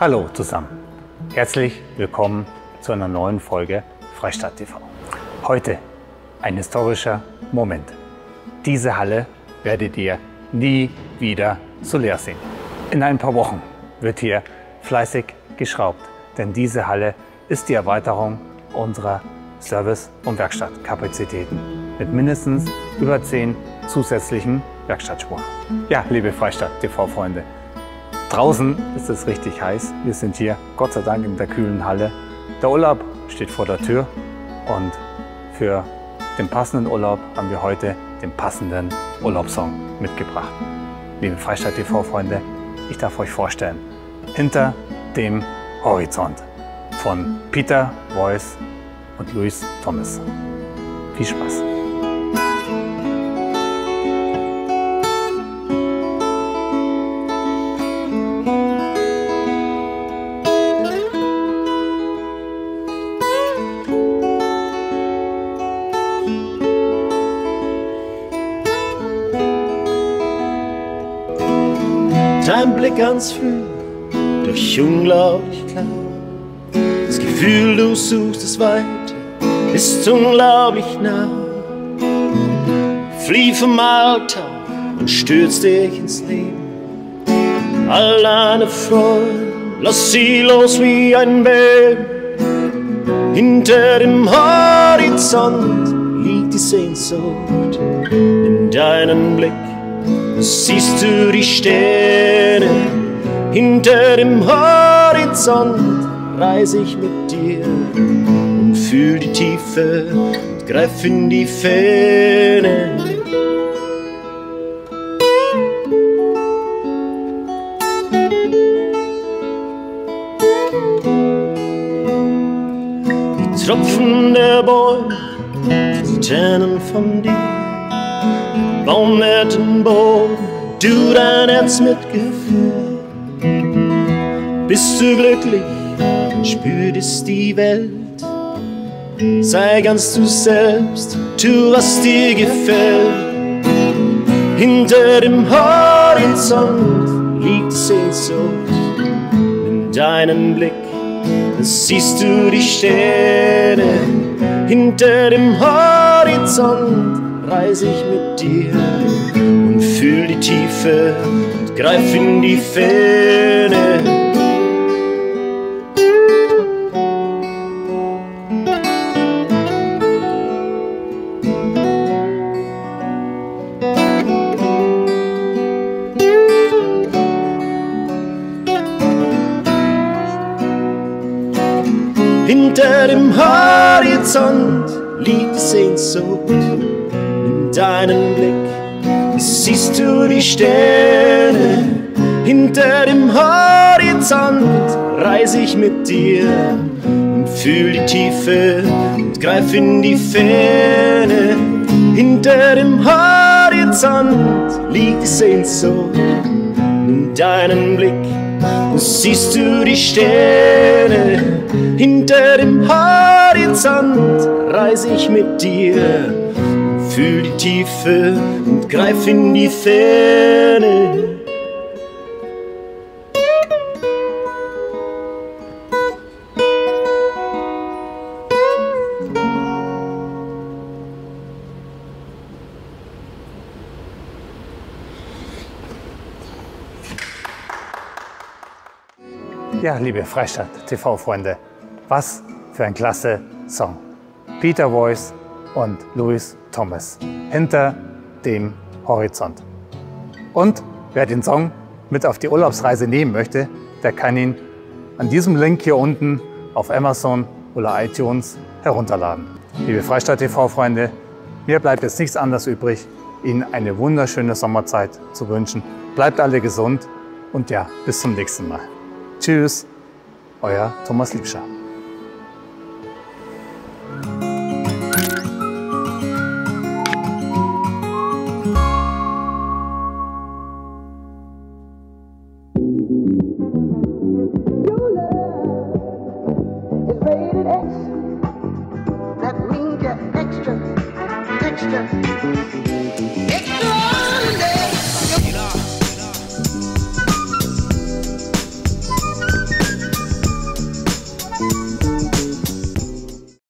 Hallo zusammen, herzlich willkommen zu einer neuen Folge Freistaat TV. Heute ein historischer Moment. Diese Halle werdet ihr nie wieder so leer sehen. In ein paar Wochen wird hier fleißig geschraubt, denn diese Halle ist die Erweiterung unserer Service- und Werkstattkapazitäten mit mindestens über 10 zusätzlichen Werkstattspuren. Ja, liebe Freistaat TV-Freunde, draußen ist es richtig heiß. Wir sind hier, Gott sei Dank, in der kühlen Halle. Der Urlaub steht vor der Tür und für den passenden Urlaub haben wir heute den passenden Urlaubssong mitgebracht. Liebe Freistaat TV-Freunde, ich darf euch vorstellen, Hinter dem Horizont von Peter Voice und Louis Thomaß. Viel Spaß! Dein Blick ganz früh, durch unglaublich klar. Das Gefühl, du suchst es weiter, ist unglaublich nah. Flieh vom Alltag und stürz dich ins Leben. All deine Freuden, lass sie los wie ein Beben. Hinter dem Horizont liegt die Sehnsucht. Nimm deinen Blick, siehst du die Sterne? Hinter dem Horizont reis ich mit dir und fühl die Tiefe, greif in die Ferne. Die Tropfen der Bäume, die Tränen von dir. Baum mit dem Boden, du dein Herz mit Gefühl. Bist du glücklich, dann spür dich die Welt. Sei ganz du selbst, tu was dir gefällt. Hinter dem Horizont liegt Sehnsucht. In deinem Blick siehst du die Sterne. Hinter dem Horizont reise ich mit dir und fühl die Tiefe und greif in die Ferne. Hinter dem Horizont liegt Sehnsucht. Deinen Blick siehst du die Sterne. Hinter dem Horizont reis ich mit dir und fühl die Tiefe und greif in die Ferne. Hinter dem Horizont liegt die Sehnsucht. In deinem Blick siehst du die Sterne. Hinter dem Horizont reis ich mit dir. Fühl die Tiefe und greif in die Ferne. Ja, liebe Freistaat TV-Freunde, was für ein klasse Song. Peter Voice und Louis Thomaß, Hinter dem Horizont. Und wer den Song mit auf die Urlaubsreise nehmen möchte, der kann ihn an diesem Link hier unten auf Amazon oder iTunes herunterladen. Liebe Freistaat TV-Freunde, mir bleibt jetzt nichts anderes übrig, Ihnen eine wunderschöne Sommerzeit zu wünschen. Bleibt alle gesund und ja, bis zum nächsten Mal. Tschüss, euer Thomas Liebscher. That means extra, extra.